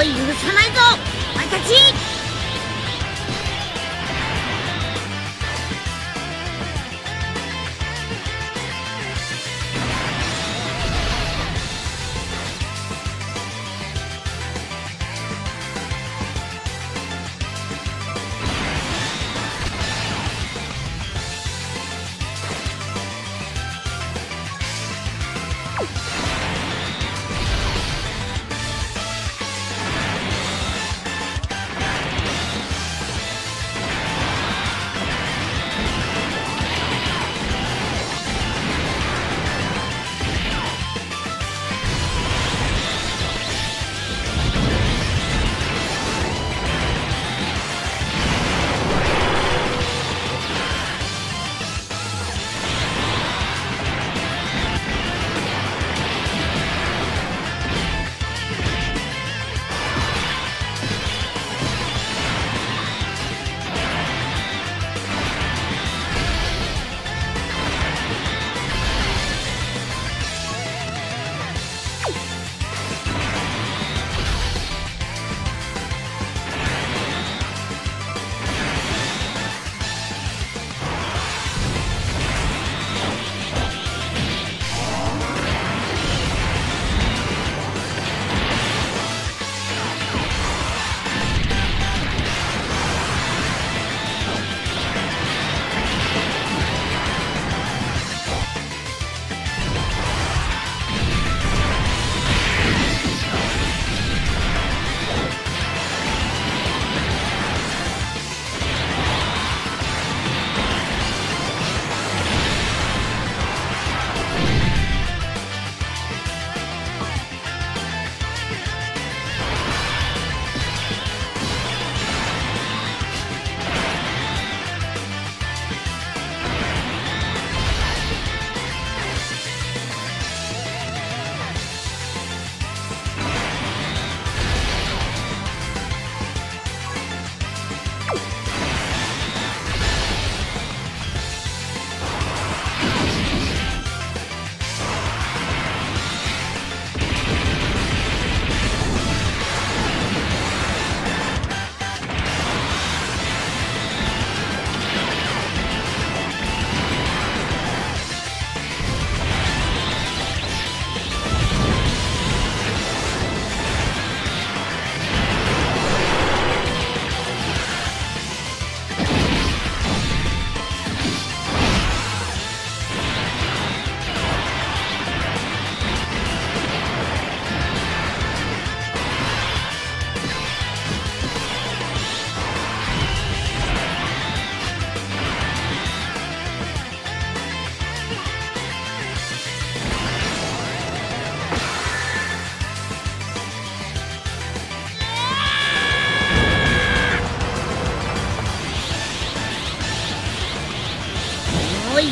を許さないぞお前たち。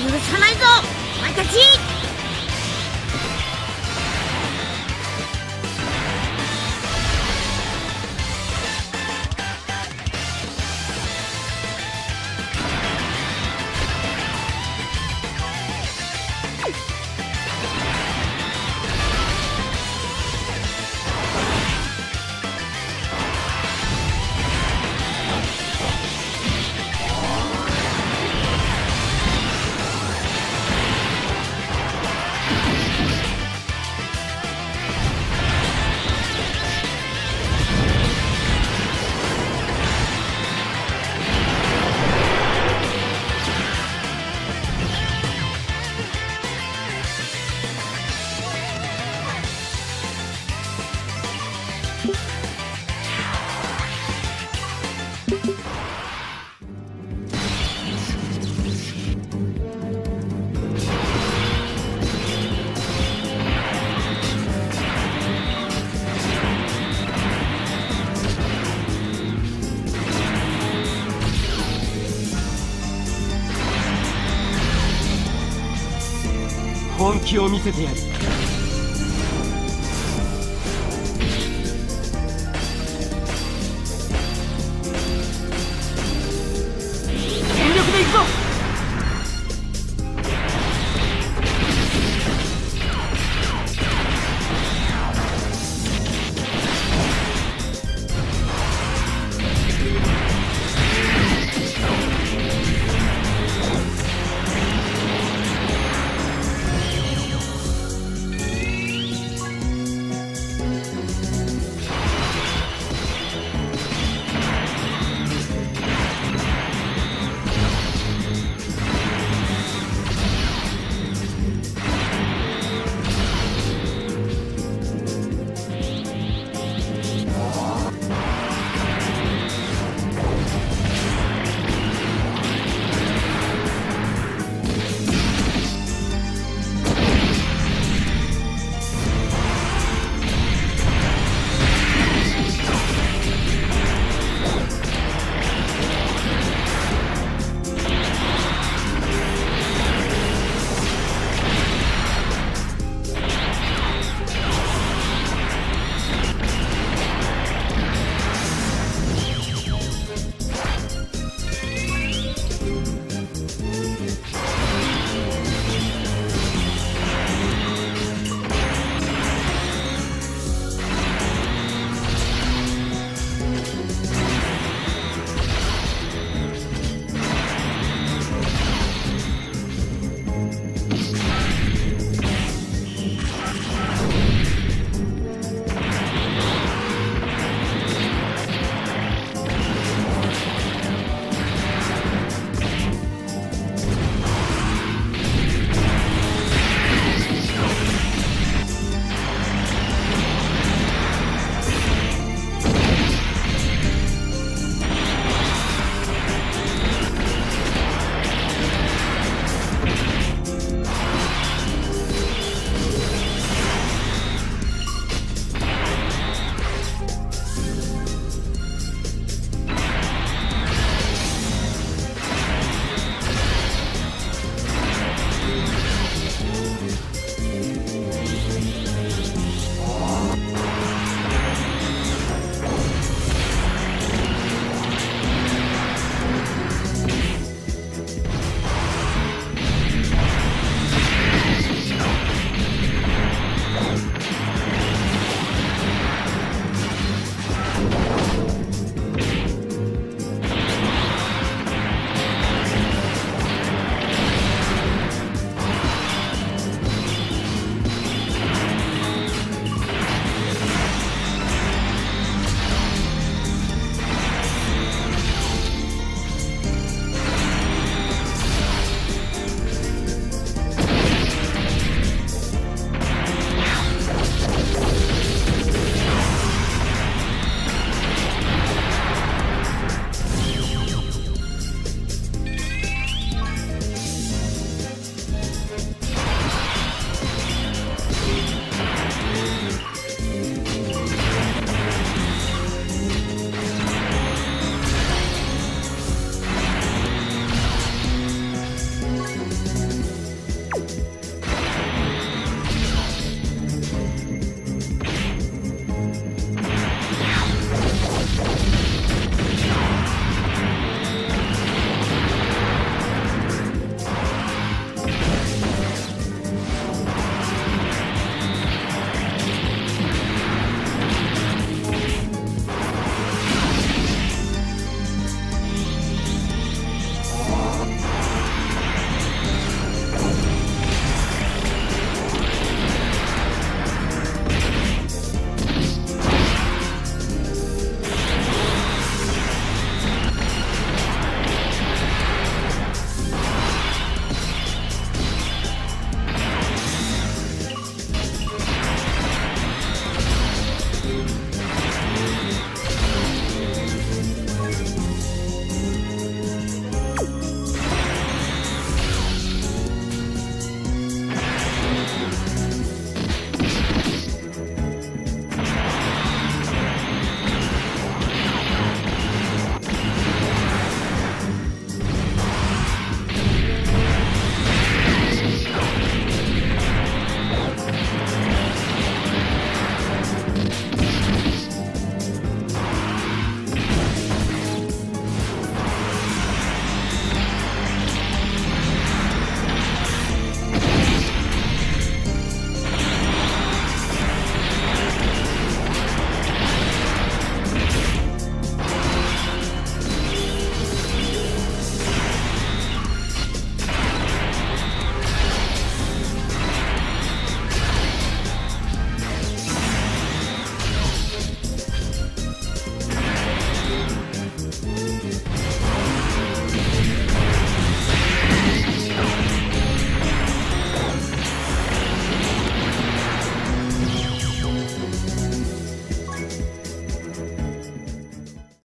許さないぞお前たち。本気を見せてやる。